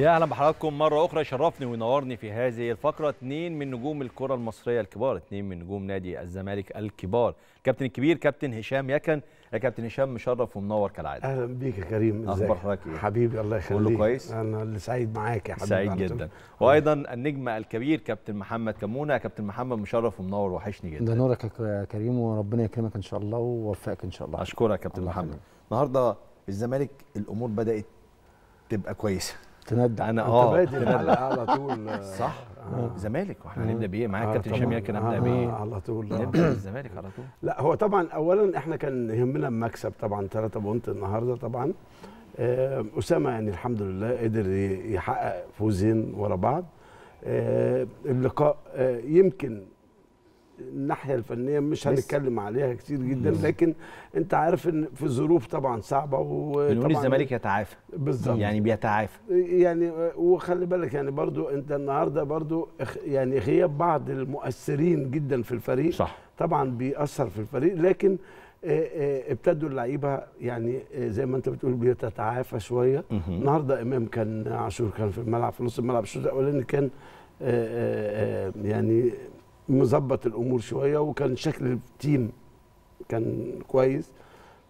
يا اهلا بحضراتكم مره اخرى. يشرفني وينورني في هذه الفقره اثنين من نجوم الكره المصريه الكبار، اثنين من نجوم نادي الزمالك الكبار. الكابتن الكبير كابتن هشام يكن. يا كابتن هشام مشرف ومنور كالعاده. اهلا بيك يا كريم، ازيك؟ اخبار حضرتك ايه؟ حبيبي الله يخليك. كله كويس؟ انا اللي سعيد معاك يا حبيبي. سعيد جدا. وايضا النجم الكبير كابتن محمد كمونة. يا كابتن محمد مشرف ومنور، وحشني جدا. ده نورك يا كريم، وربنا يكرمك ان شاء الله ويوفقك ان شاء الله. اشكرك يا كابتن محمد. النهارده الزمالك الامور بدات تبقى كويسه. تندى انا على طول صح. زمالك واحنا هنبدا بايه معاك كابتن هشام يكن؟ هنبدا بايه على طول؟ نبدا بالزمالك على طول. لا هو طبعا اولا احنا كان يهمنا المكسب طبعا 3 بونت النهارده طبعا. اسامه يعني الحمد لله قدر يحقق فوزين ورا بعض. اللقاء يمكن الناحيه الفنيه مش هنتكلم عليها كتير جدا، لكن انت عارف ان في ظروف طبعا صعبه، وطبعا الزمالك يتعافى بالظبط، يعني بيتعافى يعني. وخلي بالك يعني برضو انت النهارده برضو يعني غياب بعض المؤثرين جدا في الفريق صح. طبعا بيأثر في الفريق، لكن ابتدوا اللعيبه يعني زي ما انت بتقول بتتعافى شويه. النهارده امام كان عاشور كان في الملعب في نص الملعب الشوط الاولاني كان يعني مظبط الامور شويه، وكان شكل التيم كان كويس.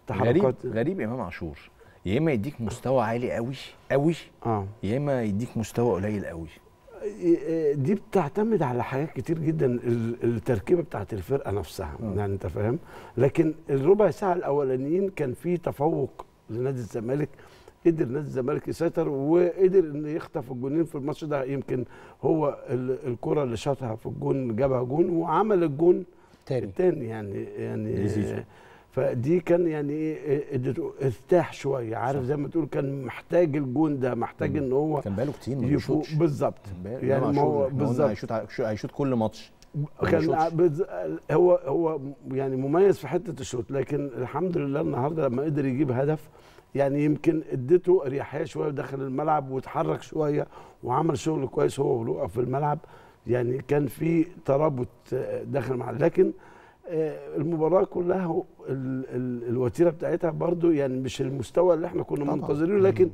تحركات غريب امام عاشور، يا اما يديك مستوى عالي قوي قوي يا اما يديك مستوى قليل قوي. دي بتعتمد على حاجات كتير جدا، التركيبه بتاعت الفرقه نفسها يعني انت فاهم. لكن الربع ساعه الاولانيين كان في تفوق لنادي الزمالك، قدر نادي الزمالك يسيطر وقدر انه يخطف الجونين في الماتش ده. يمكن هو الكره اللي شاطها في الجون جابها جون، وعمل الجون الثاني يعني زيزو. فدي كان يعني ارتاح شويه، عارف زي ما تقول كان محتاج الجون ده، محتاج ان هو كان بقاله كتير ما بيشوطش بالظبط يعني. ما هو بالظبط هيشوط كل ماتش، كان هو يعني مميز في حته الشوط. لكن الحمد لله النهارده لما قدر يجيب هدف يعني يمكن اديته اريحيه شويه، ودخل الملعب واتحرك شويه وعمل شغل كويس هو ورؤى في الملعب. يعني كان في ترابط داخل الملعب، لكن المباراه كلها الوتيره بتاعتها برضو يعني مش المستوى اللي احنا كنا منتظرينه. لكن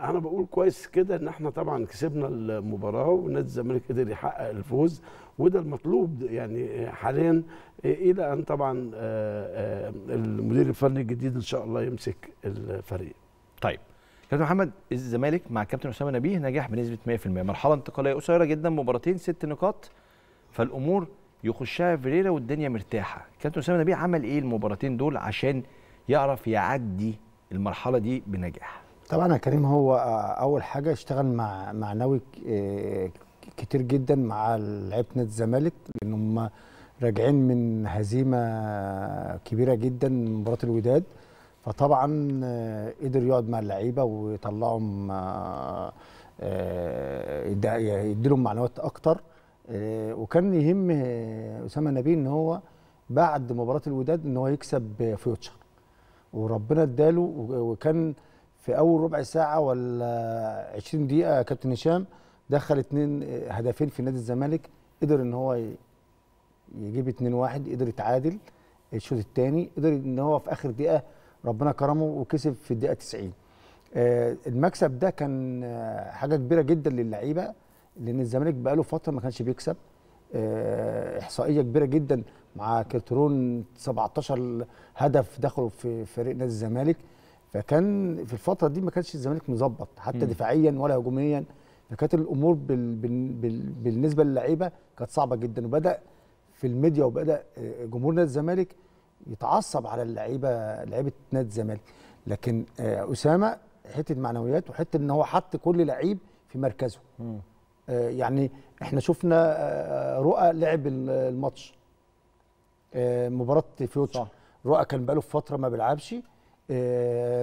انا بقول كويس كده ان احنا طبعا كسبنا المباراه، ونادي الزمالك قدر يحقق الفوز، وده المطلوب يعني حاليا، الى ان طبعا المدير الفني الجديد ان شاء الله يمسك الفريق. طيب كابتن محمد، الزمالك مع كابتن اسامه نبيه نجاح بنسبه 100%، مرحله انتقاليه قصيره جدا، مباراتين 6 نقاط، فالامور يخشها فيريرا والدنيا مرتاحه. كابتن اسامه نبيه عمل ايه المباراتين دول عشان يعرف يعدي المرحله دي بنجاح؟ طبعا يا كريم، هو اول حاجه اشتغل مع معنوي كتير جدا مع لعيبه نادي الزمالك، لان هم راجعين من هزيمه كبيره جدا من مباراه الوداد. فطبعا قدر يقعد مع اللعيبه ويطلعهم، يديلهم معنويات اكتر. وكان يهم اسامه نبيه ان هو بعد مباراه الوداد ان هو يكسب فيوتشر، وربنا اداله. وكان في اول ربع ساعه ولا 20 دقيقه كابتن هشام دخل 2 هدفين في نادي الزمالك، قدر ان هو يجيب 2-1، قدر يتعادل. الشوط الثاني قدر ان هو في اخر دقيقه ربنا كرمه وكسب في الدقيقه 90. المكسب ده كان حاجه كبيره جدا للعيبه، لان الزمالك بقاله فتره ما كانش بيكسب. احصائيه كبيره جدا مع كرترون، 17 هدف دخلوا في فريق نادي الزمالك. فكان في الفتره دي ما كانش الزمالك مظبط حتى دفاعيا ولا هجوميا، فكانت الامور بالنسبه للعيبه كانت صعبه جدا. وبدا في الميديا وبدا جمهور نادي الزمالك يتعصب على اللعيبه، لعيبه نادي الزمالك. لكن اسامه حته معنويات، وحته ان هو حط كل لعيب في مركزه. يعني احنا شفنا رؤى لعب الماتش، مباراه فيوتشر رؤى كان بقاله فتره ما بيلعبش،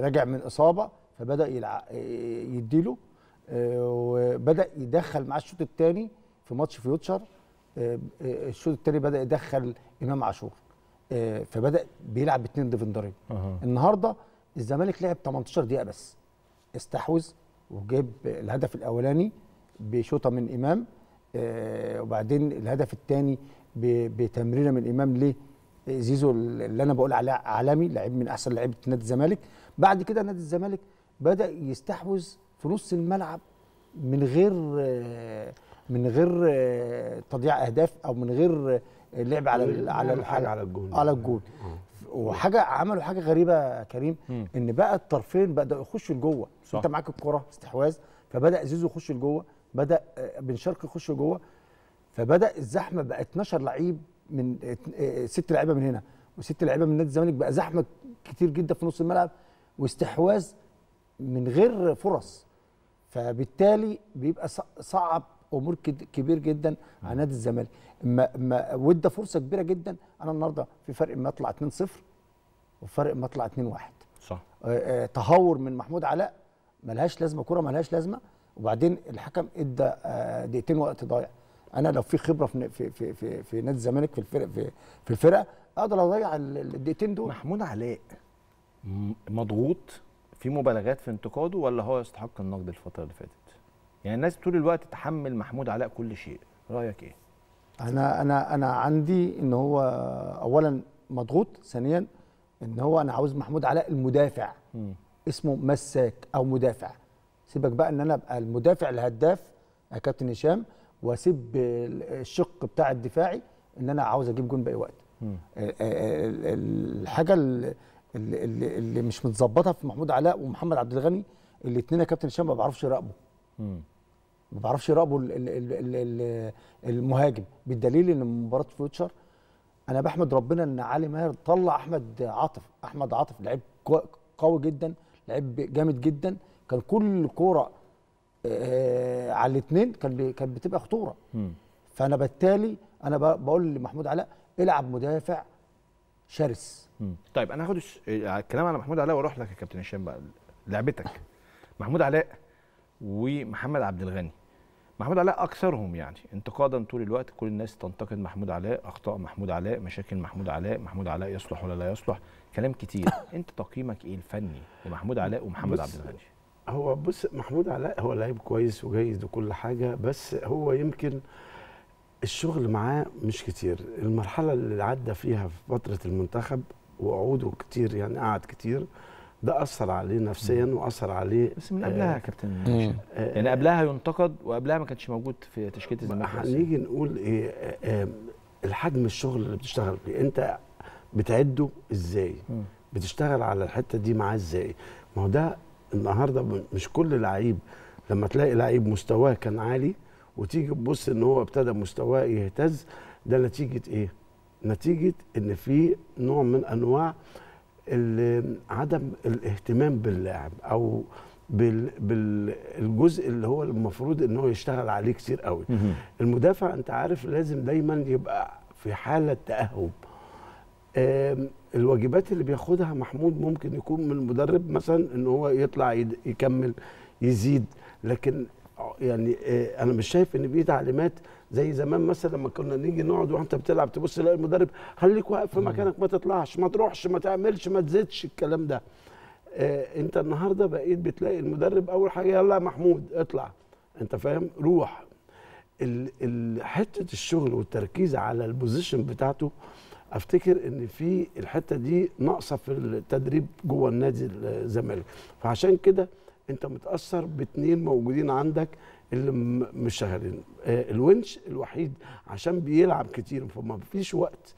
راجع من اصابه، فبدا يديله وبدا يدخل معاه. الشوط الثاني في ماتش فيوتشر، الشوط الثاني بدا يدخل امام عاشور، فبدا بيلعب ب2 ديفندرين. النهارده الزمالك لعب 18 دقيقه بس، استحوذ وجاب الهدف الاولاني بشوطه من امام، وبعدين الهدف الثاني بتمريره من امام زيزو اللي انا بقول عليه عالمي، لعيب من احسن لعيبه نادي الزمالك. بعد كده نادي الزمالك بدا يستحوذ في نص الملعب من غير تضييع اهداف او من غير اللعب على الجون. وحاجه عملوا حاجه غريبه يا كريم، ان بقى الطرفين بداوا يخشوا لجوه، انت معاك الكره استحواذ، فبدا زيزو يخش لجوه، بدا بن شرقي يخش لجوه، فبدا الزحمه بقى 12 لعيب، من 6 لعيبه من هنا و6 لعيبه من نادي الزمالك، بقى زحمه كتير جدا في نص الملعب واستحواذ من غير فرص، فبالتالي بيبقى صعب امور كبير جدا على نادي الزمالك. وده فرصه كبيره جدا. انا النهارده في فرق ما اطلع 2-0 وفرق ما اطلع 2-1، صح. تهور من محمود علاء ملهاش لازمه، كره ملهاش لازمه، وبعدين الحكم ادى دقيقتين وقت ضايع. انا لو في خبره في في في في نادي الزمالك في الفرقه في الفرقه اقدر اضيع الدقيقتين دول. محمود علاء مضغوط، في مبالغات في انتقاده، ولا هو يستحق النقد الفتره اللي فاتت؟ يعني الناس طول الوقت تحمل محمود علاء كل شيء، رايك ايه؟ انا عندي ان هو اولا مضغوط، ثانيا ان هو انا عاوز محمود علاء المدافع، اسمه مساك او مدافع. سيبك بقى ان انا ابقى المدافع الهداف يا كابتن هشام، واسيب الشق بتاع الدفاعي ان انا عاوز اجيب جون باي وقت. الحاجه اللي مش متظبطه في محمود علاء ومحمد عبد الغني، الاثنين يا كابتن هشام ما بعرفش يراقبوا، ما بعرفش يراقبوا المهاجم، بالدليل ان مباراه فيوتشر انا بحمد ربنا ان علي ماهر طلع احمد عاطف لعيب قوي جدا، لعيب جامد جدا، كان كل كوره على الاثنين كانت بتبقى خطوره. فانا بالتالي انا بقول لمحمود علاء العب مدافع شرس. طيب انا هاخد الكلام على محمود علاء واروح لك يا كابتن هشام بقى لعبتك. محمود علاء ومحمد عبد الغني، محمود علاء اكثرهم يعني انتقادا طول الوقت، كل الناس تنتقد محمود علاء، اخطاء محمود علاء، مشاكل محمود علاء، محمود علاء يصلح ولا لا يصلح، كلام كتير. انت تقييمك ايه الفني لمحمود علاء ومحمد عبد الغني؟ هو بص، محمود علاء هو لعيب كويس وجيد وكل حاجه، بس هو يمكن الشغل معاه مش كتير. المرحله اللي عدى فيها في فتره المنتخب وقعوده كتير، يعني قعد كتير، ده اثر عليه نفسيا واثر عليه. بس من قبلها يا كابتن يعني قبلها ينتقد، وقبلها ما كانش موجود في تشكيله الزمالك. هنيجي نقول ايه الحجم الشغل اللي بتشتغل فيه، انت بتعده ازاي؟ بتشتغل على الحته دي معاه ازاي؟ ما هو ده النهارده مش كل لعيب، لما تلاقي لعيب مستواه كان عالي وتيجي تبص ان هو ابتدى مستواه يهتز، ده نتيجه ايه؟ نتيجه ان في نوع من انواع عدم الاهتمام باللاعب او بالجزء اللي هو المفروض ان هو يشتغل عليه كتير قوي. المدافع انت عارف لازم دايما يبقى في حاله تاهب. الواجبات اللي بياخدها محمود ممكن يكون من المدرب مثلا ان هو يطلع يكمل يزيد، لكن يعني انا مش شايف ان في تعليمات زي زمان مثلا لما كنا نيجي نقعد وانت بتلعب تبص تلاقي المدرب خليك واقف في مكانك، ما تطلعش، ما تروحش، ما تعملش، ما تزيدش، الكلام ده. انت النهارده بقيت بتلاقي المدرب اول حاجه يلا يا محمود اطلع، انت فاهم، روح. حته الشغل والتركيز على البوزيشن بتاعته، افتكر ان في الحته دي ناقصه في التدريب جوه النادي الزمالك، فعشان كده انت متاثر باثنين موجودين عندك اللي مش شغالين. الونش الوحيد عشان بيلعب كتير فما فيش وقت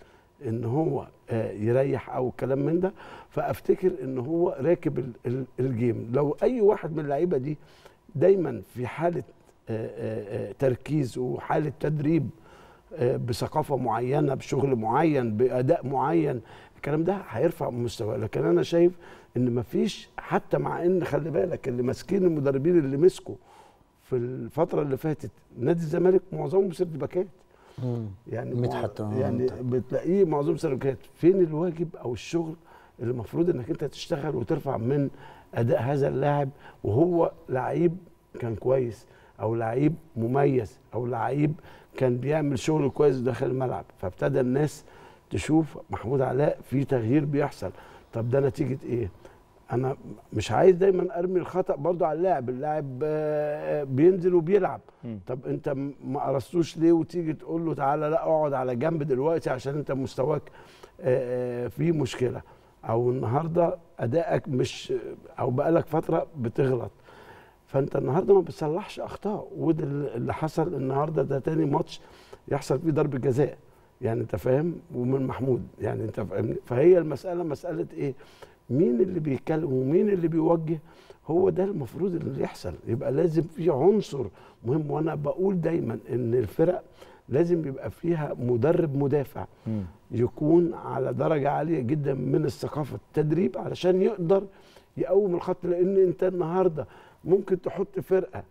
ان هو يريح او كلام من ده، فافتكر ان هو راكب الجيم. لو اي واحد من اللعيبه دي دايما في حاله تركيز وحاله تدريب بثقافه معينه، بشغل معين، باداء معين، الكلام ده هيرفع مستواه. لكن انا شايف ان مفيش، حتى مع ان خلي بالك اللي ماسكين المدربين اللي مسكوا في الفتره اللي فاتت نادي الزمالك معظمهم سيرد باكات، يعني بتلاقيه معظمهم سيرد باكات. فين الواجب او الشغل اللي المفروض انك انت تشتغل وترفع من اداء هذا اللاعب، وهو لعيب كان كويس او لعيب مميز او لعيب كان بيعمل شغل كويس داخل الملعب، فابتدى الناس تشوف محمود علاء في تغيير بيحصل. طب ده نتيجه ايه؟ انا مش عايز دايما ارمي الخطا برضو على اللاعب، اللاعب بينزل وبيلعب، طب انت ما قرصتوش ليه وتيجي تقول له تعالى لا اقعد على جنب دلوقتي عشان انت مستواك في مشكله، او النهارده ادائك مش، او بقالك فتره بتغلط. فانت النهارده ما بتصلحش اخطاء، وده اللي حصل النهارده. ده تاني ماتش يحصل فيه ضربه جزاء، يعني انت فاهم، ومن محمود، يعني انت فاهمني. فهي المساله مساله ايه؟ مين اللي بيتكلم ومين اللي بيوجه؟ هو ده المفروض اللي يحصل. يبقى لازم في عنصر مهم، وانا بقول دايما ان الفرق لازم يبقى فيها مدرب مدافع يكون على درجه عاليه جدا من الثقافه التدريب، علشان يقدر يقوم الخط. لان انت النهارده ممكن تحط فرقه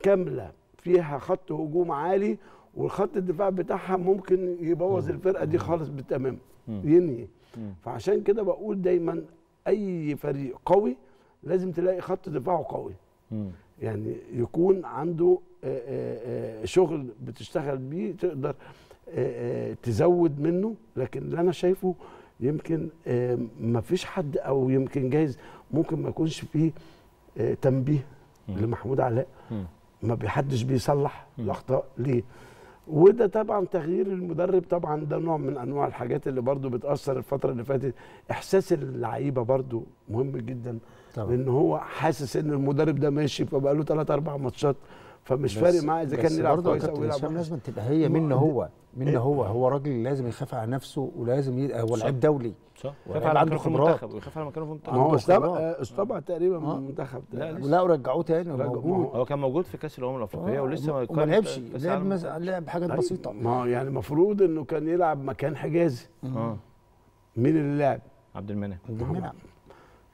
كامله فيها خط هجوم عالي، والخط الدفاع بتاعها ممكن يبوظ الفرقه دي خالص بالتمام، ينهي. فعشان كده بقول دايما اي فريق قوي لازم تلاقي خط دفاعه قوي، يعني يكون عنده شغل بتشتغل بيه تقدر تزود منه. لكن اللي انا شايفه يمكن ما فيش حد، او يمكن جايز ممكن ما يكونش فيه تنبيه لمحمود علاء، ما بيحدش بيصلح الاخطاء ليه. وده طبعا تغيير المدرب، طبعا ده نوع من انواع الحاجات اللي برضو بتاثر. الفتره اللي فاتت احساس اللعيبه برضو مهم جدا، لان هو حاسس ان المدرب ده ماشي، فبقى له 3-4 ماتشات، فمش فارق معاه اذا كان يلعب كويس او يلعب. لازم تبقى هي منه هو، منه هو راجل لازم يخاف على نفسه، ولازم هو لعيب دولي، صح، عنده خبرات، ويخاف على مكانه في المنتخب. هو استبعد تقريبا من المنتخب ده، لا ورجعوه تاني. هو كان موجود في كاس الامم الافريقيه ولسه ما لعبش، لعب حاجات بسيطه. ما هو يعني المفروض انه كان يلعب مكان حجازي. مين اللي لعب؟ عبد المنعم.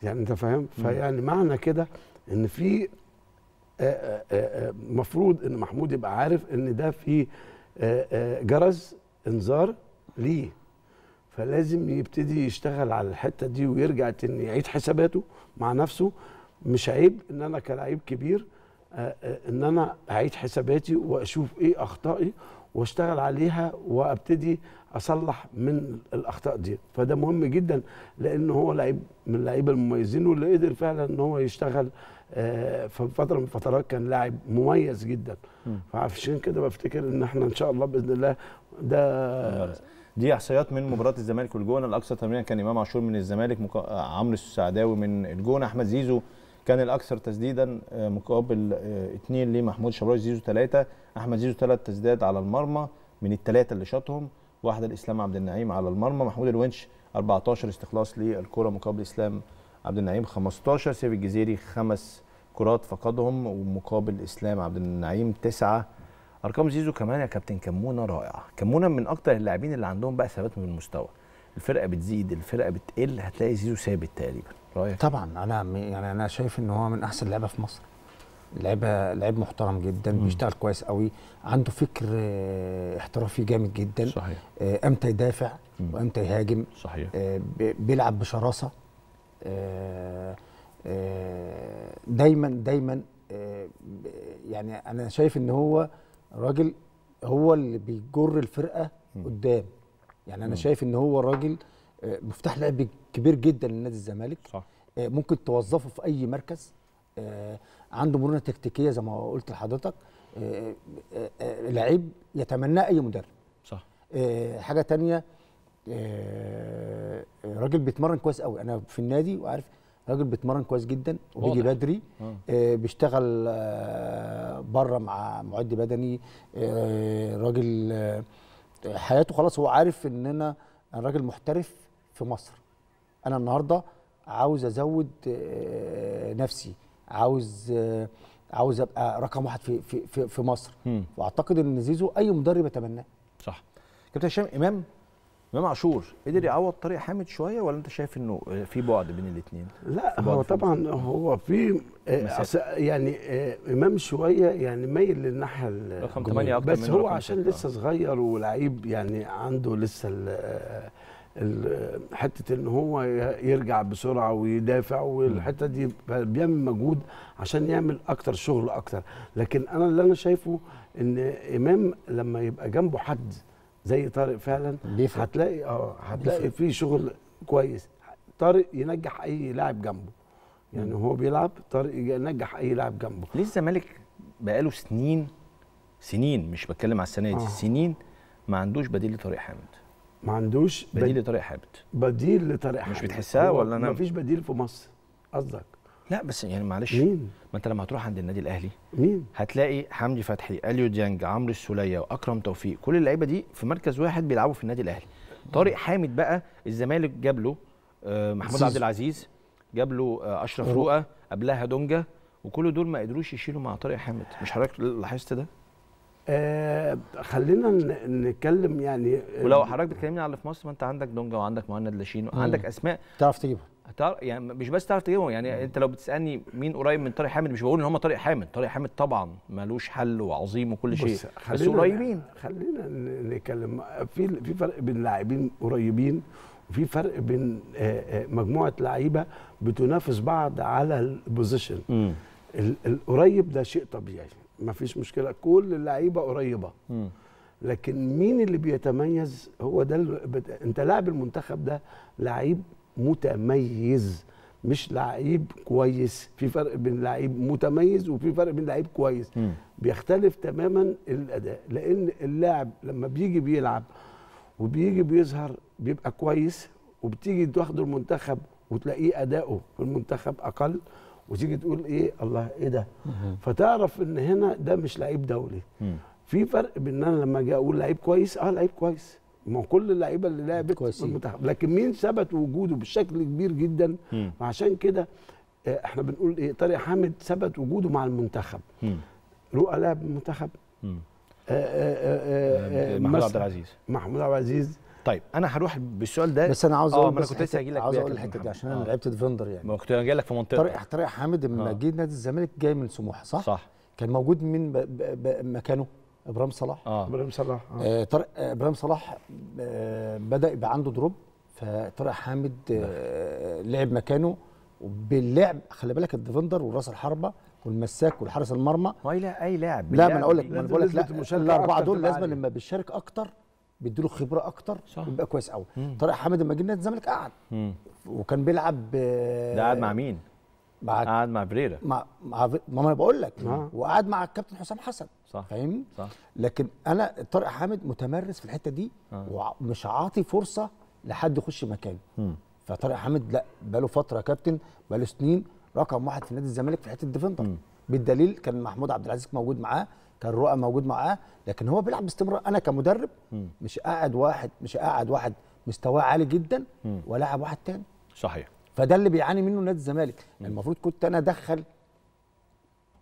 يعني انت فاهم. فيعني معنى كده ان في مفروض ان محمود يبقى عارف ان ده في جرس انذار ليه، فلازم يبتدي يشتغل على الحته دي، ويرجع تاني يعيد حساباته مع نفسه. مش عيب ان انا كلاعب كبير ان انا اعيد حساباتي واشوف ايه اخطائي واشتغل عليها، وابتدي اصلح من الاخطاء دي. فده مهم جدا، لان هو لعيب من اللعيبه المميزين، واللي قدر فعلا ان هو يشتغل في فتره من الفترات كان لاعب مميز جدا. فعشان كده بفتكر ان احنا ان شاء الله باذن الله. ده دي احصائيات من مباراه الزمالك والجونه. الاكثر تمريرا كان امام عاشور من الزمالك، عمرو السعداوي من الجونه، احمد زيزو كان الاكثر تسديدا مقابل 2 لمحمود شبراش، زيزو 3، احمد زيزو 3 تسديدات على المرمى من ال3 اللي شاطهم، واحده لاسلام عبد النعيم على المرمى. محمود الونش 14 استخلاص للكره مقابل اسلام عبد النعيم 15، سيبي الجزيري 5 كرات فقدهم ومقابل اسلام عبد النعيم 9. ارقام زيزو كمان يا كابتن كمونة رائعه. كمونة من اكتر اللاعبين اللي عندهم بقى ثبات من المستوى. الفرقه بتزيد، الفرقه بتقل، هتلاقي زيزو ثابت تقريبا. رايك؟ طبعا انا يعني انا شايف ان هو من احسن اللعيبه في مصر. لعيب محترم جدا، بيشتغل كويس قوي، عنده فكر احترافي جامد جدا. صحيح. امتى يدافع وامتى يهاجم. صحيح. بيلعب بشراسه. دايما يعني انا شايف ان هو راجل، هو اللي بيجر الفرقه قدام. يعني انا شايف ان هو راجل مفتاح لعب كبير جدا لنادي الزمالك. صح. ممكن توظفه في اي مركز، عنده مرونه تكتيكيه زي ما قلت لحضرتك. لعيب يتمناه اي مدرب. صح. حاجه ثانيه، راجل بيتمرن كويس قوي. انا في النادي وعارف راجل بيتمرن كويس جدا، وبيجي بدري. بيشتغل بره مع معد بدني. راجل حياته خلاص، هو عارف ان انا راجل محترف في مصر. انا النهارده عاوز ازود نفسي، عاوز ابقى رقم 1 في مصر. واعتقد ان زيزو اي مدرب يتمناه. صح. كابتن هشام، امام عاشور قدر يعوض طارق حامد شويه، ولا انت شايف انه في بعد بين الاثنين؟ لا، هو طبعا هو في يعني امام شويه يعني مايل للناحيه رقم 8 اكتر، بس هو عشان لسه صغير ولعيب، يعني عنده لسه حته ان هو يرجع بسرعه ويدافع، والحته دي بيعمل مجهود عشان يعمل اكتر شغل اكتر. لكن انا اللي انا شايفه ان امام لما يبقى جنبه حد زي طارق فعلا بيفرق. هتلاقي فيه شغل كويس. طارق ينجح اي لاعب جنبه، يعني هو بيلعب طارق ينجح اي لاعب جنبه. ليه الزمالك بقاله سنين، مش بتكلم على السنه دي، سنين ما عندوش بديل لطارق حامد؟ ما عندوش بديل لطارق حامد. مش بتحسها ولا انا؟ ما فيش بديل في مصر قصدك؟ لا بس يعني معلش، ما انت لما هتروح عند النادي الاهلي هتلاقي حمدي فتحي، اليو ديانج، عمرو السوليه، واكرم توفيق، كل اللعيبه دي في مركز واحد بيلعبوا في النادي الاهلي. طارق حامد بقى الزمالك جاب له محمود عبد العزيز، جاب له اشرف رؤى، قبلها دونجا، وكل دول ما قدروش يشيلوا مع طارق حامد. مش حضرتك لاحظت ده؟ خلينا نتكلم يعني. ولو حضرتك بتكلمني على اللي في مصر، ما انت عندك دونجا وعندك مهند لاشينو، عندك اسماء تعرف تجيبها، يعني مش بس تعرف تجيبهم. يعني انت لو بتسالني مين قريب من طارق حامد، مش بقول ان هم طارق حامد، طارق حامد طبعا مالوش حل وعظيم وكل شيء، بس قريبين. خلينا نتكلم في فرق بين لاعبين قريبين، وفي فرق بين مجموعه لعيبه بتنافس بعض على البوزيشن. القريب ده شيء طبيعي، ما فيش مشكله، كل اللعيبه قريبه، لكن مين اللي بيتميز؟ هو ده انت لاعب المنتخب ده لعيب متميز، مش لعيب كويس. في فرق بين لعيب متميز وفي فرق بين لعيب كويس. بيختلف تماما الاداء، لان اللاعب لما بيجي بيلعب وبيجي بيظهر بيبقى كويس، وبتيجي تاخده المنتخب وتلاقيه اداؤه في المنتخب اقل، وتيجي تقول ايه الله ايه ده، فتعرف ان هنا ده مش لعيب دولي. في فرق بين انا لما اجي اقول لعيب كويس، لعيب كويس، ما كل اللعيبه اللي لعبت في المنتخب، لكن مين ثبت وجوده بشكل كبير جدا. وعشان كده احنا بنقول ايه، طارق حامد ثبت وجوده مع المنتخب، رؤى لعب المنتخب، محمود عبد العزيز، طيب انا هروح بالسؤال ده، بس انا عاوز اقول، انا كنت لسه هاجي لك، عاوز اقول الحته دي عشان انا لعبت ديفندر، يعني ما كنت جاي لك في منطقه. طارق حامد لما جه نادي الزمالك جاي من سموحه، صح؟ كان موجود مين مكانه؟ ابراهيم صلاح. طارق ابراهيم صلاح بدا يبقى عنده دروب، فطارق حامد لعب مكانه، وباللعب خلي بالك الديفندر والراس الحربه والمساك والحارس المرمى. اي لاعب، لا ما انا اقول لك، لا الاربعه دول لازم لما بيشارك اكتر بيديله خبره اكتر، يبقى كويس قوي. طارق حامد لما جه نادي الزمالك قعد، وكان بيلعب ده قعد مع مين؟ قعد مع فيريرا، ما انا بقول لك، وقعد مع الكابتن حسام حسن، فاهمني؟ لكن انا طارق حامد متمرس في الحته دي، ومش عاطي فرصه لحد يخش مكانه. فطارق حامد لا، بقاله فتره يا كابتن، بقاله سنين رقم واحد في نادي الزمالك في حته الديفندر. بالدليل كان محمود عبد العزيز موجود معاه، كان رؤى موجود معاه، لكن هو بيلعب باستمرار. انا كمدرب مش قاعد واحد مستواه عالي جدا ولاعب واحد تاني، صحيح؟ فده اللي بيعاني منه نادي الزمالك. المفروض كنت انا ادخل،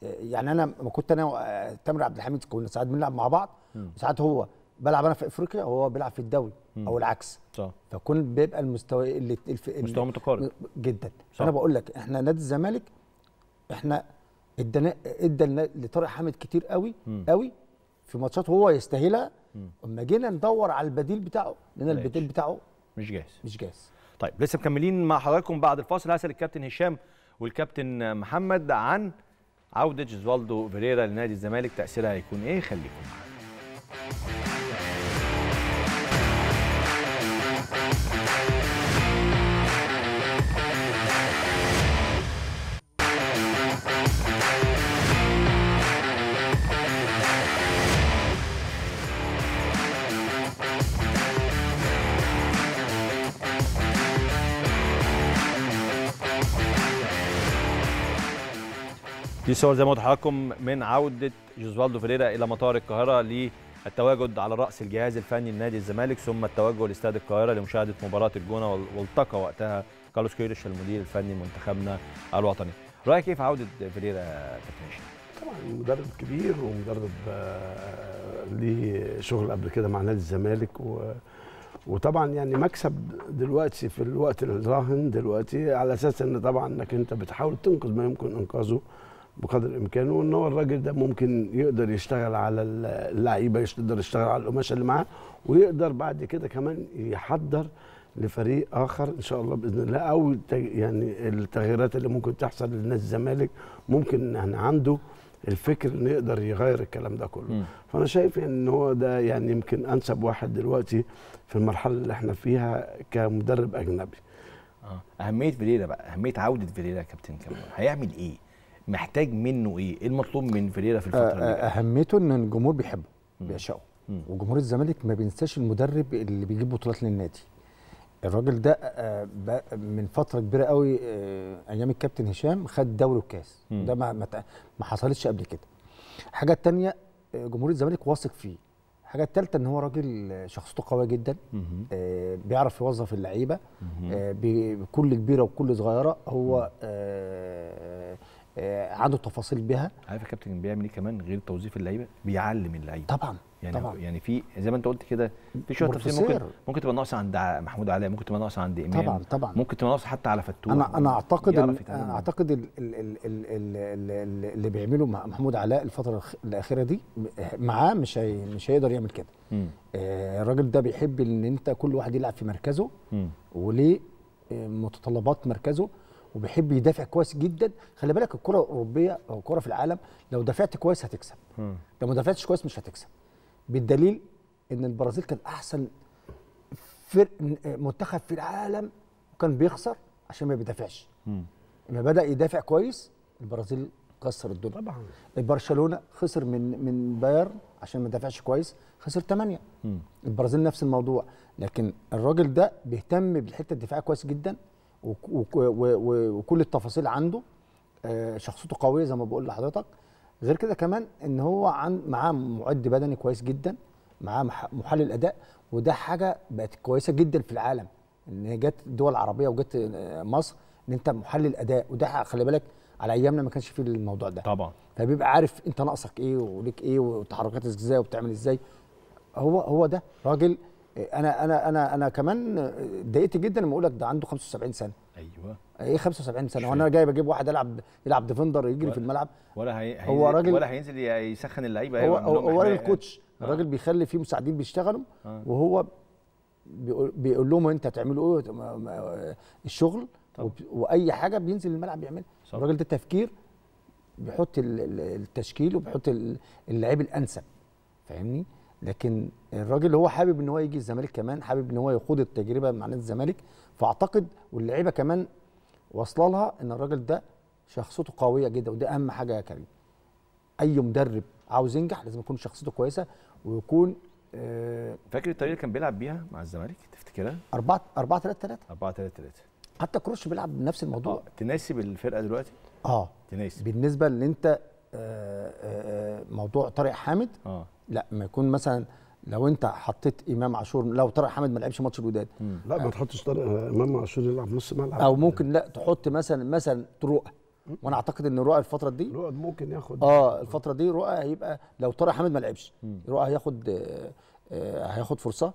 يعني انا ما كنت انا تامر عبد الحميد كنا ساعات بنلعب مع بعض، وساعات هو بلعب انا في افريقيا وهو بيلعب في الدوري، او العكس، صح؟ فكون بيبقى المستوى اللي مستوى متقارب جدا، صح. انا بقول لك احنا نادي الزمالك احنا ادى لطارق حامد كتير قوي قوي في ماتشات هو يستاهلها، اما جينا ندور على البديل بتاعه، لان البديل بتاعه مش جاهز. طيب لسه مكملين مع حضراتكم بعد الفاصل. هسأل الكابتن هشام والكابتن محمد عن عودة جوزوالدو فيريرا لنادي الزمالك، تأثيرها هيكون ايه؟ خليكم معانا. دي صور زي ما قلت لحضراتكم من عودة جوزوالدو فيريرا إلى مطار القاهرة للتواجد على رأس الجهاز الفني لنادي الزمالك، ثم التوجه لاستاد القاهرة لمشاهدة مباراة الجونة، والتقى وقتها كارلوس كيوش المدير الفني منتخبنا الوطني. رأيك إيه في عودة فيريرا كابتن هشام؟ طبعا مدرب كبير، ومدرب ليه شغل قبل كده مع نادي الزمالك، وطبعا يعني مكسب دلوقتي في الوقت الراهن دلوقتي، على أساس إن طبعا إنك أنت بتحاول تنقذ ما يمكن إنقاذه بقدر الامكان، وان هو الراجل ده ممكن يقدر يشتغل على اللعيبه، يقدر يشتغل على القماشه اللي معاه، ويقدر بعد كده كمان يحضر لفريق اخر ان شاء الله باذن الله، او يعني التغييرات اللي ممكن تحصل للنادي الزمالك، ممكن يعني عنده الفكر انه يقدر يغير الكلام ده كله. فانا شايف ان هو ده يعني يمكن انسب واحد دلوقتي في المرحله اللي احنا فيها كمدرب اجنبي. اهميه فيريرا بقى، اهميه عوده فيريرا كابتن كمونة، هيعمل ايه؟ محتاج منه ايه؟ المطلوب من فيريرا في الفتره دي؟ اهميته ان الجمهور بيحبه، بيعشقه، وجمهور الزمالك ما بينساش المدرب اللي بيجيب بطولات للنادي. الراجل ده من فتره كبيره قوي ايام الكابتن هشام خد دوري والكاس، ده ما حصلتش قبل كده. الحاجه الثانيه جمهور الزمالك واثق فيه. الحاجه الثالثه ان هو راجل شخصيته قويه جدا، بيعرف يوظف اللعيبه بكل كبيره وكل صغيره، هو عنده تفاصيل بها. عارف يا كابتن بيعمل ايه كمان غير توظيف اللعيبه؟ بيعلم اللعيبه طبعا. يعني في زي ما انت قلت كده، في شويه تفاصيل ممكن تبقى ناقصه عند محمود علاء، ممكن تبقى ناقصه عند امام، طبعا ممكن تبقى ناقصه حتى على فتوح. انا اعتقد اللي بيعمله محمود علاء الفتره الاخيره دي معاه مش هيقدر يعمل كده. الراجل ده بيحب ان انت كل واحد يلعب في مركزه وليه متطلبات مركزه، وبيحب يدافع كويس جدا. خلي بالك الكره الاوروبيه او الكره في العالم لو دافعت كويس هتكسب، لو ما دافعتش كويس مش هتكسب. بالدليل ان البرازيل كان احسن فرق منتخب في العالم وكان بيخسر عشان ما بيدافعش. لما بدا يدافع كويس البرازيل كسر الدنيا. طبعا برشلونه خسر من بايرن عشان ما دافعش كويس، خسر 8. البرازيل نفس الموضوع. لكن الراجل ده بيهتم بالحته الدفاعيه كويس جدا، وكل التفاصيل عنده، شخصيته قويه زي ما بقول لحضرتك. غير كده كمان ان هو معاه معد بدني كويس جدا، معاه محلل اداء، وده حاجه بقت كويسه جدا في العالم ان جت دول عربيه وجت مصر ان انت محلل اداء، وده خلي بالك على ايامنا ما كانش فيه الموضوع ده طبعا. فبيبقى عارف انت ناقصك ايه وليك ايه وتحركاتك ازاي وبتعمل ازاي. هو ده راجل. انا انا انا انا كمان اتضايقت جدا لما اقول لك ده عنده 75 سنه. ايوه ايه 75 سنه وانا جاي بجيب واحد يلعب ديفندر يجري في الملعب، ولا هينزل يسخن اللعيبه. هو راجل كوتش، الراجل بيخلي فيه مساعدين بيشتغلوا، وهو بيقول لهم انت هتعملوا ايه الشغل، واي حاجه بينزل الملعب بيعملها. الراجل ده تفكير، بيحط التشكيل وبيحط اللعيب الانسب، فاهمني؟ لكن الراجل هو حابب ان هو يجي الزمالك، كمان حابب ان هو يخوض التجربه مع نادي الزمالك. فاعتقد واللعيبه كمان واصله لها ان الراجل ده شخصيته قويه جدا، وده اهم حاجه يا كريم. اي مدرب عاوز ينجح لازم يكون شخصيته كويسه ويكون فاكر الطريقه اللي كان بيلعب بيها مع الزمالك تفتكرها؟ 4-3-3. حتى كروش بيلعب بنفس الموضوع. تناسب الفرقه دلوقتي؟ تناسب بالنسبه اللي انت موضوع طارق حامد. لا، ما يكون مثلا لو انت حطيت امام عاشور، لو طارق حامد ما لعبش ماتش الوداد، لا ما تحطش طارق امام عاشور يلعب نص ملعب، او ممكن لا تحط مثلا رؤى. وانا اعتقد ان رؤى الفتره دي ممكن ياخد الفتره دي رؤى هيبقى، لو طارق حامد ما لعبش رؤى هياخد فرصه،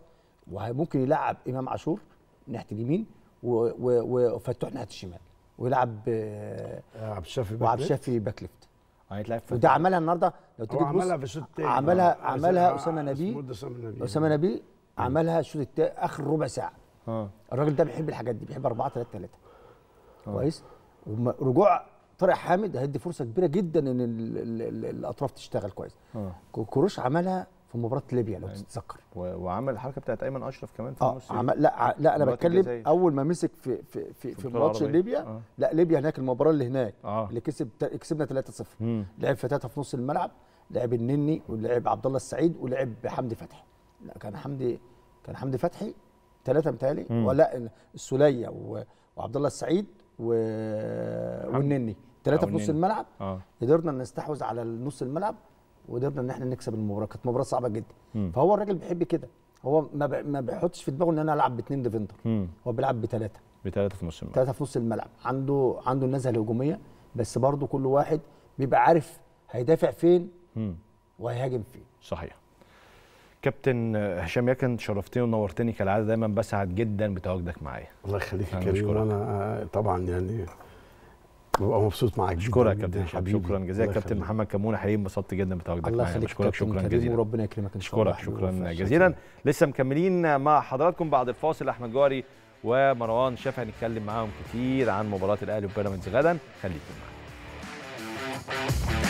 وممكن يلعب امام عاشور ناحيه اليمين وفتوح ناحيه الشمال، ويلعب عبد الشافي باك ليفت. وده عملها النهارده لو تيجي عملها في الشوط الثاني، عملها أسامة نبيه عملها الشوط الثاني اخر ربع ساعه. الراجل ده بيحب الحاجات دي، بيحب 4-3-3 كويس. ورجوع طارق حامد هيدي فرصه كبيره جدا ان الاطراف تشتغل كويس. كروش عملها في مباراه ليبيا لو تتذكر، وعمل الحركه بتاعت ايمن اشرف كمان في النص. لا انا بتكلم اول ما مسك في ماتش ليبيا. لا ليبيا هناك، المباراه اللي هناك اللي كسبنا 3-0، لعب فتاته في نص الملعب، لعب النني ولعب عبد الله السعيد ولعب حمدي فتحي. لا كان حمدي فتحي 3 متهيألي، ولا السوليه وعبد الله السعيد والنني 3 في نص الملعب. قدرنا نستحوذ على نص الملعب، وقدرنا ان احنا نكسب المباراه. كانت مباراه صعبه جدا. فهو الراجل بيحب كده، هو ما بيحطش في دماغه ان انا العب ب2 ديفندر، هو بيلعب بثلاثه في نص الملعب. 3 في نص الملعب، عنده النزهه الهجوميه، بس برضه كل واحد بيبقى عارف هيدافع فين وهيهاجم فين. صحيح. كابتن هشام يكن، شرفتني ونورتني كالعاده، دايما بسعد جدا بتواجدك معايا. الله يخليك يا كريم، وانا طبعا يعني ببقى مبسوط معاك. اشكرك يا كابتن حبيبي، شكرا جزيلا. كابتن محمد كمونة، حقيقي انبسطت جدا بتواجدك معايا. الله يخليك، شكرا جزيلا، وربنا يكرمك ان شاء الله. شكرا جزيلا. لسه مكملين مع حضراتكم بعد الفاصل. احمد جوهري ومروان شافعي هنتكلم معاهم كتير عن مباراه الاهلي وبيراميدز غدا، خليكم معانا.